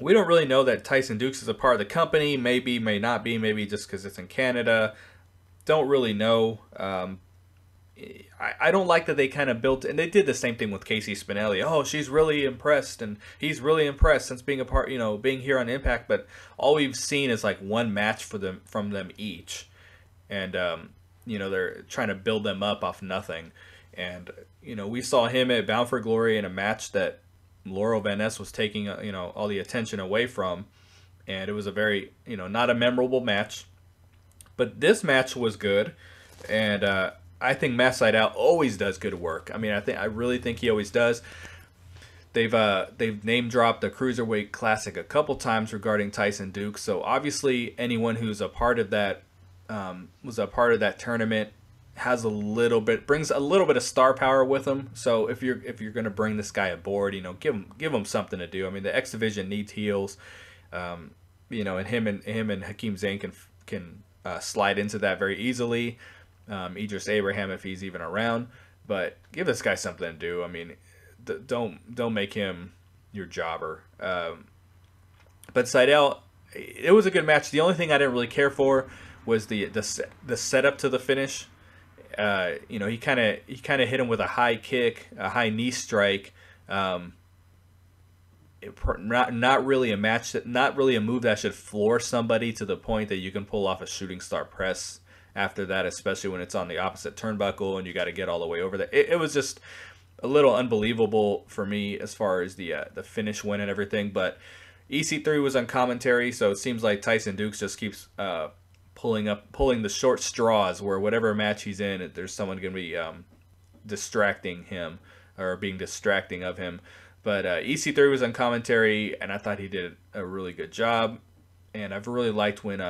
We don't really know that Tyson Dux is a part of the company. Maybe, may not be. Maybe just because it's in Canada. Don't really know. I don't like that they kind of built, and they did the same thing with Casey Spinelli. Oh, she's really impressed, and he's really impressed since being a part, you know, being here on Impact. But all we've seen is like one match for them from them each, and you know, they're trying to build them up off nothing. And you know, we saw him at Bound for Glory in a match that Laurel Van Ness was taking, you know, all the attention away from, and it was a very, you know, not a memorable match. But this match was good, and I think Matt Sydal always does good work. I mean, I really think he always does. They've name dropped the Cruiserweight Classic a couple times regarding Tyson Dux. So obviously, anyone who's a part of that tournament has a little bit, brings a little bit of star power with them. So if you're going to bring this guy aboard, you know, give him something to do. I mean, the X Division needs heels, you know, and him and Hakeem Zayn can slide into that very easily. Idris Abraham, if he's even around, but give this guy something to do. I mean, don't make him your jobber. But Sydal, it was a good match. The only thing I didn't really care for was the setup to the finish. You know, he kind of hit him with a high kick, a high knee strike. Not really a move that should floor somebody to the point that you can pull off a shooting star press after that, especially when it's on the opposite turnbuckle and you got to get all the way over there. It was just a little unbelievable for me as far as the finish win and everything. But EC3 was on commentary, so it seems like Tyson Dux just keeps pulling the short straws, where whatever match he's in, there's someone going to be distracting him or being distracting of him. But EC3 was on commentary, and I thought he did a really good job. And I've really liked when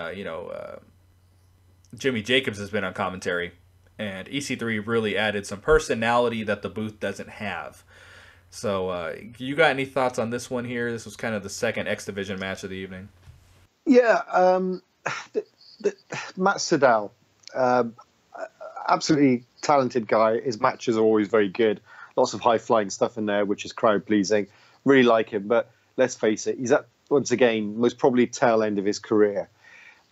Jimmy Jacobs has been on commentary, and EC3 really added some personality that the booth doesn't have. So you got any thoughts on this one here? This was kind of the second X Division match of the evening. Yeah, Matt Sydal, absolutely talented guy. His matches are always very good. Lots of high-flying stuff in there, which is crowd-pleasing. Really like him, but let's face it, he's at, once again, most probably tail end of his career.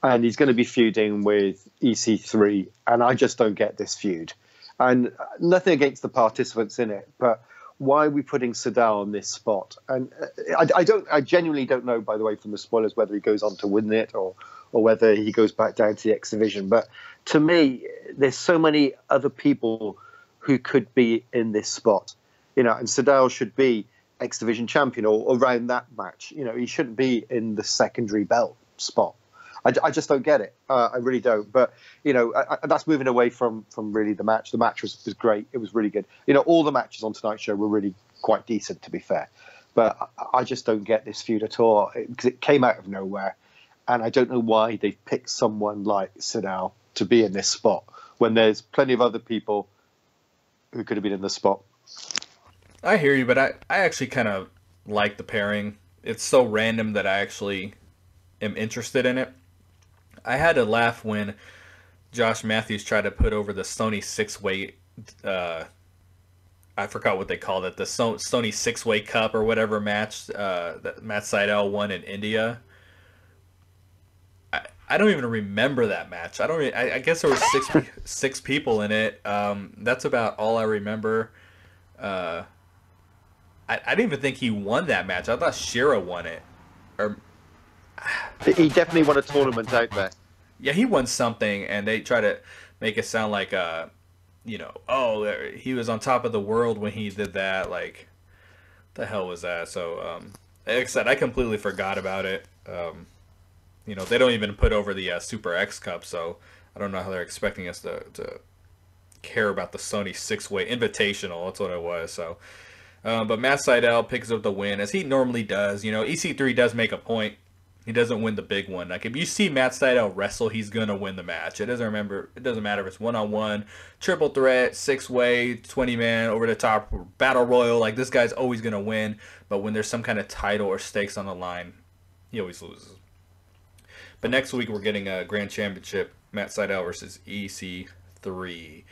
And he's going to be feuding with EC3, and I just don't get this feud. And nothing against the participants in it, but why are we putting Sydal on this spot? And I genuinely don't know, by the way, from the spoilers, whether he goes on to win it or whether he goes back down to the X Division. But to me, there's so many other people who could be in this spot, you know. And Sydal should be X Division champion or around that match. You know, he shouldn't be in the secondary belt spot. I just don't get it. I really don't. But, you know, that's moving away from really the match. The match was great. It was really good. You know, all the matches on tonight's show were really quite decent, to be fair. But I just don't get this feud at all, because it came out of nowhere. And I don't know why they've picked someone like Sydal to be in this spot when there's plenty of other people who could have been in this spot. I hear you, but I actually kind of like the pairing. It's so random that I actually am interested in it. I had to laugh when Josh Matthews tried to put over the Sony six-way, I forgot what they called it, the Sony six-way cup or whatever match that Matt Sydal won in India. I don't even remember that match. I guess there were six people in it. That's about all I remember. I didn't even think he won that match. I thought Shira won it. Or he definitely won a tournament out there. Yeah, he won something, and they try to make it sound like, you know, oh, he was on top of the world when he did that. Like, what the hell was that? So, like I said, I completely forgot about it. you know, they don't even put over the Super X Cup, so I don't know how they're expecting us to care about the Sony six-way invitational. That's what it was. So, but Matt Sydal picks up the win, as he normally does. You know, EC3 does make a point. He doesn't win the big one. Like, if you see Matt Sydal wrestle, he's gonna win the match. It doesn't matter if it's one-on-one, triple threat, six-way, 20-man, over-the-top battle royal. Like, this guy's always gonna win. But when there's some kind of title or stakes on the line, he always loses. But next week we're getting a Grand Championship, Matt Sydal versus EC3.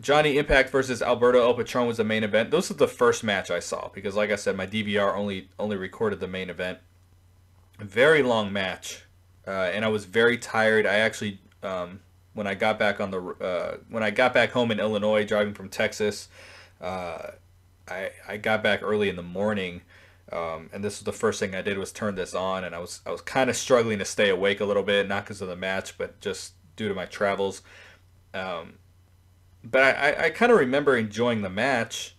Johnny Impact versus Alberto El Patron was the main event. This is the first match I saw because, like I said, my DVR only recorded the main event. Very long match, and I was very tired. I actually, when I got back on the when I got back home in Illinois, driving from Texas, I got back early in the morning, and this was the first thing I did was turn this on, and I was kind of struggling to stay awake a little bit, not because of the match, but just due to my travels. But I kind of remember enjoying the match,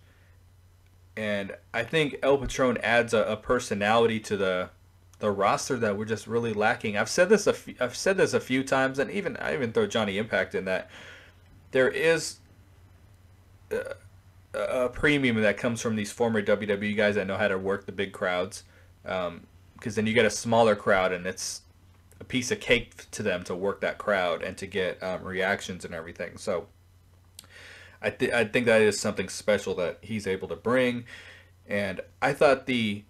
and I think El Patron adds a personality to the roster that we're just really lacking. I've said this a few times, and I even throw Johnny Impact in that. There is a premium that comes from these former WWE guys that know how to work the big crowds, because then you get a smaller crowd, and it's a piece of cake to them to work that crowd and to get reactions and everything. So I think that is something special that he's able to bring. And I thought the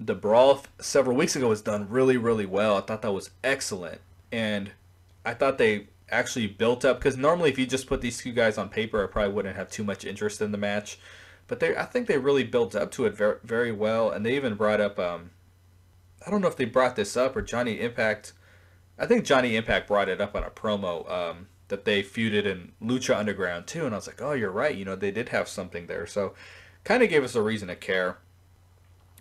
brawl several weeks ago was done really, really well. I thought that was excellent. And I thought they actually built up, because normally if you just put these two guys on paper, I probably wouldn't have too much interest in the match. But I think they really built up to it very, very well. And they even brought up, I don't know if they brought this up or Johnny Impact. I think Johnny Impact brought it up on a promo, that they feuded in Lucha Underground too, and I was like, oh, you're right, you know, they did have something there, so kind of gave us a reason to care.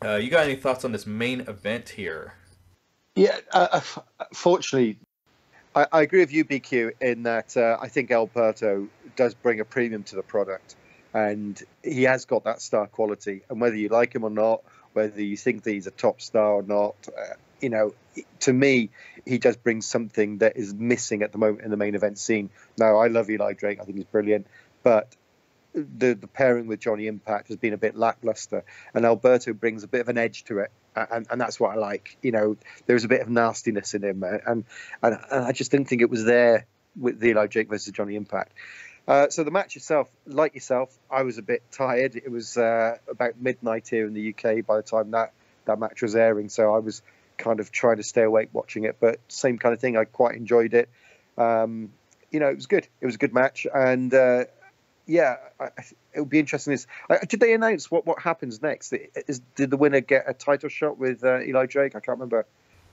You got any thoughts on this main event here? Yeah, fortunately, I agree with you, BQ, in that I think El Patron does bring a premium to the product, and he has got that star quality, and whether you like him or not, whether you think that he's a top star or not, you know, to me, he does bring something that is missing at the moment in the main event scene. Now, I love Eli Drake. I think he's brilliant. But the pairing with Johnny Impact has been a bit lackluster. And Alberto brings a bit of an edge to it. And that's what I like. You know, there's a bit of nastiness in him. And I just didn't think it was there with Eli Drake versus Johnny Impact. So the match itself, like yourself, I was a bit tired. It was about midnight here in the UK by the time that match was airing. So I was kind of trying to stay awake watching it, but same kind of thing. I quite enjoyed it. You know, it was good. It was a good match, and yeah, it'll be interesting. Did they announce what happens next? Did the winner get a title shot with Eli Drake? I can't remember.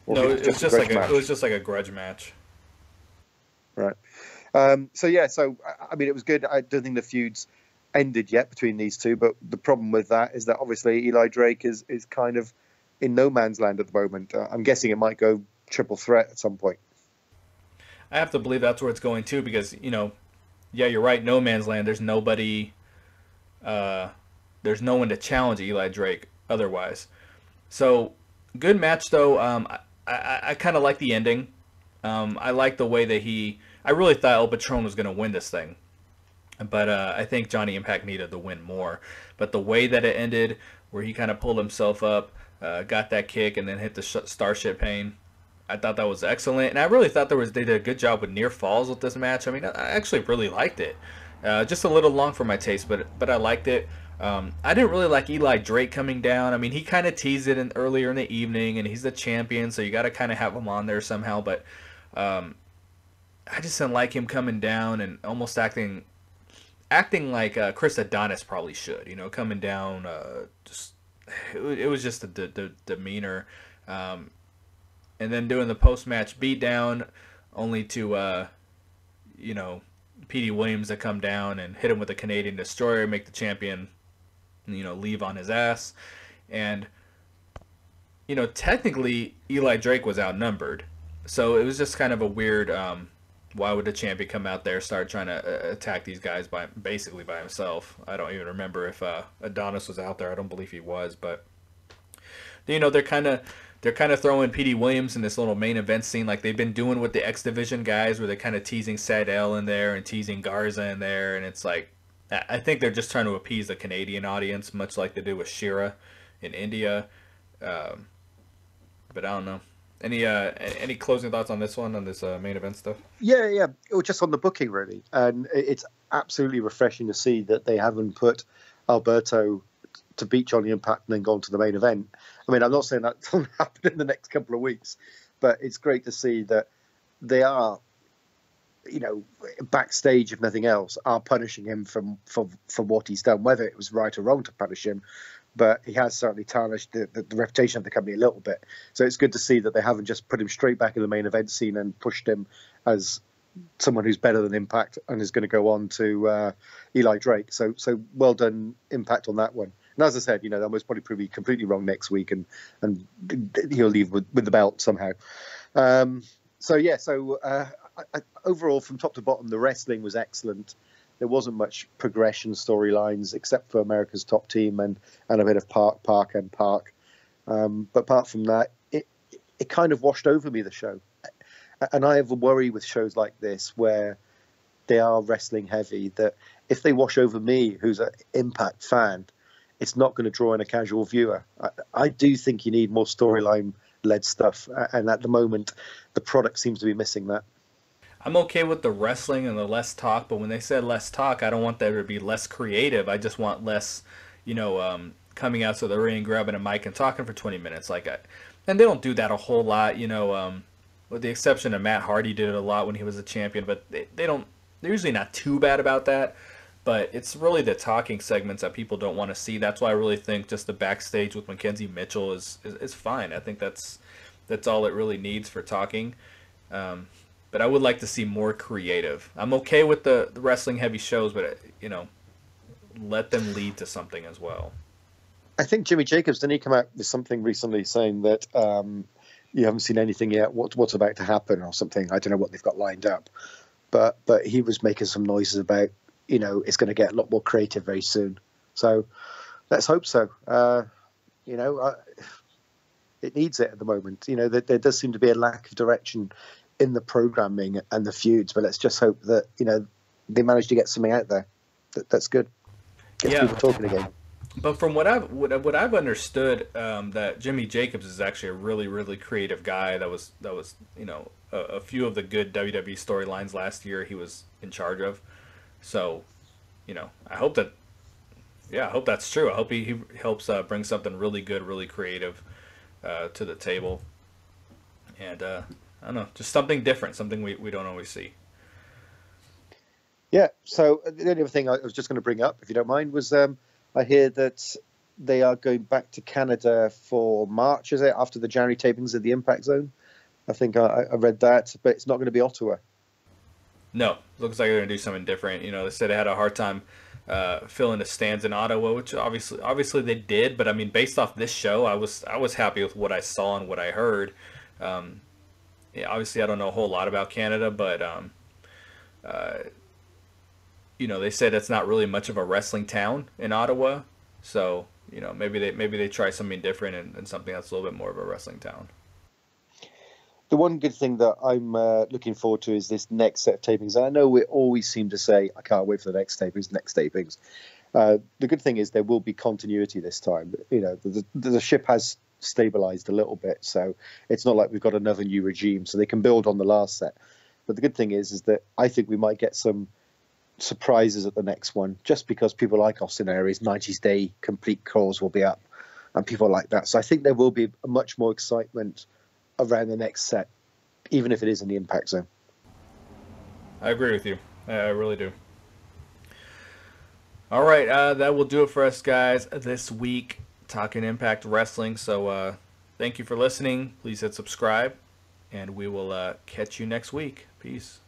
No, it was just like a grudge match, right? So yeah, so I mean, it was good. I don't think the feud's ended yet between these two, but the problem with that is that obviously Eli Drake is kind of in no man's land at the moment. I'm guessing it might go triple threat at some point. I have to believe that's where it's going to, because, you know, yeah, you're right, no man's land. There's nobody, there's no one to challenge Eli Drake otherwise. So, good match though. I kind of like the ending. I like the way that I really thought El Patron was going to win this thing. But I think Johnny Impact needed the win more. But the way that it ended, where he kind of pulled himself up, got that kick and then hit the Starship Pain. I thought that was excellent, and I really thought they did a good job with near falls with this match. I mean, I actually really liked it. Just a little long for my taste, but I liked it. I didn't really like Eli Drake coming down. I mean, he kind of teased it earlier in the evening, and he's the champion, so you got to kind of have him on there somehow. But I just didn't like him coming down and almost acting like Chris Adonis probably should. You know, coming down just. It was just the demeanor, and then doing the post-match beatdown, only to you know, Petey Williams to come down and hit him with a Canadian Destroyer, make the champion, you know, leave on his ass. And you know, technically Eli Drake was outnumbered, so it was just kind of a weird. Why would the champion come out there, start trying to attack these guys basically by himself? I don't even remember if Adonis was out there. I don't believe he was, but you know, they're kind of throwing PD Williams in this little main event scene, like they've been doing with the X Division guys, where they're kind of teasing Sadell in there and teasing Garza in there, and it's like, I think they're just trying to appease the Canadian audience, much like they do with Shira in India. But I don't know. Any closing thoughts on this one, on this main event stuff? Yeah. Or just on the booking, really. And it's absolutely refreshing to see that they haven't put Alberto to beat Johnny Impact and then gone to the main event. I mean, I'm not saying that doesn't happen in the next couple of weeks, but it's great to see that they are, you know, backstage, if nothing else, are punishing him for what he's done, whether it was right or wrong to punish him. But he has certainly tarnished the reputation of the company a little bit. So it's good to see that they haven't just put him straight back in the main event scene and pushed him as someone who's better than Impact and is going to go on to Eli Drake. So well done, Impact, on that one. And as I said, you know, that was probably proved completely wrong next week, and he'll leave with the belt somehow. Overall, from top to bottom, the wrestling was excellent. There wasn't much progression storylines except for America's Top Team and a bit of Park. But apart from that, it kind of washed over me, the show. And I have a worry with shows like this where they are wrestling heavy, that if they wash over me, who's an Impact fan, it's not going to draw in a casual viewer. I do think you need more storyline-led stuff. And at the moment, the product seems to be missing that. I'm okay with the wrestling and the less talk, but when they said less talk, I don't want there to be less creative. I just want less, you know, coming out to the ring, grabbing a mic, and talking for 20 minutes. And they don't do that a whole lot, you know, with the exception of Matt Hardy did it a lot when he was a champion, but they're usually not too bad about that. But it's really the talking segments that people don't want to see. That's why I really think just the backstage with Mackenzie Mitchell is fine. I think that's all it really needs for talking. But I would like to see more creative. I'm okay with the wrestling-heavy shows, but, you know, let them lead to something as well. I think Jimmy Jacobs, didn't he come out with something recently saying that you haven't seen anything yet, what's about to happen or something? I don't know what they've got lined up. But he was making some noises about, you know, it's going to get a lot more creative very soon. So let's hope so. You know, it needs it at the moment. You know, there does seem to be a lack of direction in the programming and the feuds, but let's just hope that, you know, they manage to get something out there that's good. Gets people talking again. But from what I've understood, that Jimmy Jacobs is actually a really, really creative guy. That was you know, a few of the good WWE storylines last year he was in charge of. So, you know, I hope that's true. I hope he helps bring something really good, really creative to the table. And I don't know, just something different, something we don't always see. Yeah, so the only other thing I was just going to bring up, if you don't mind, was I hear that they are going back to Canada for March, is it, after the January tapings of the Impact Zone? I think I read that, but it's not going to be Ottawa. No, looks like they're going to do something different. You know, they said they had a hard time filling the stands in Ottawa, which obviously they did, but I mean, based off this show, I was happy with what I saw and what I heard. Yeah, obviously, I don't know a whole lot about Canada, but, you know, they said it's not really much of a wrestling town in Ottawa. So, you know, maybe they try something different and something that's a little bit more of a wrestling town. The one good thing that I'm looking forward to is this next set of tapings. And I know we always seem to say, I can't wait for the next tapings. The good thing is there will be continuity this time. You know, the ship has stabilized a little bit, so it's not like we've got another new regime, so they can build on the last set. But the good thing is that I think we might get some surprises at the next one, just because people like Austin Aries 90's Day complete calls will be up and people like that. So I think there will be much more excitement around the next set, even if it is in the Impact Zone. I agree with you. I really do. All right, that will do it for us, guys, this week. Talking Impact Wrestling. So thank you for listening. Please hit subscribe, and we will catch you next week. Peace.